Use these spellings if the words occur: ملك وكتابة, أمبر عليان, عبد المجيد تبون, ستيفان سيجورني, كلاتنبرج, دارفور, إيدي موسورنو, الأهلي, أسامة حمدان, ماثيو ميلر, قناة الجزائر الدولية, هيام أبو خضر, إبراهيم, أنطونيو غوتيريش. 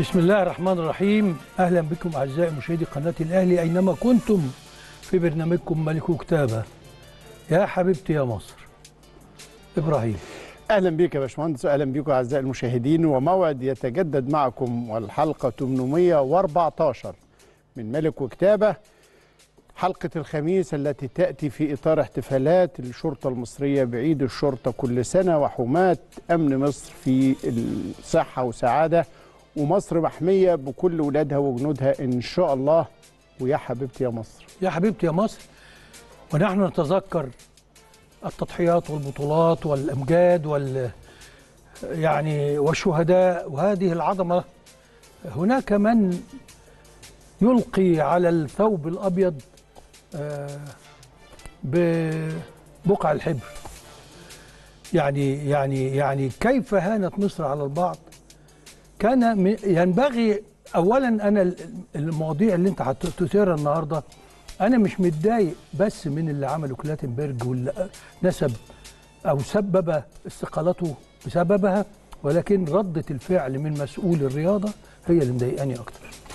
بسم الله الرحمن الرحيم. أهلا بكم أعزائي مشاهدي قناة الأهلي أينما كنتم في برنامجكم ملك وكتابة. يا حبيبتي يا مصر. إبراهيم أهلا بك يا باشمهندس، أهلا بكم أعزائي المشاهدين، وموعد يتجدد معكم والحلقة 814 من ملك وكتابة، حلقة الخميس التي تأتي في إطار احتفالات الشرطة المصرية بعيد الشرطة كل سنة، وحماة أمن مصر في الصحة وسعادة، ومصر محمية بكل ولادها وجنودها إن شاء الله. ويا حبيبتي يا مصر، يا حبيبتي يا مصر، ونحن نتذكر التضحيات والبطولات والأمجاد يعني والشهداء وهذه العظمة. هناك من يلقي على الثوب الأبيض ببقع الحبر، يعني كيف هانت مصر على البعض. كان ينبغي أولا، أنا المواضيع اللي أنت هتثيرها النهارده أنا مش متضايق بس من اللي عمله كلاتنبرج واللي نسب أو سبب استقالته بسببها، ولكن ردة الفعل من مسؤول الرياضة هي اللي مضايقاني أكتر.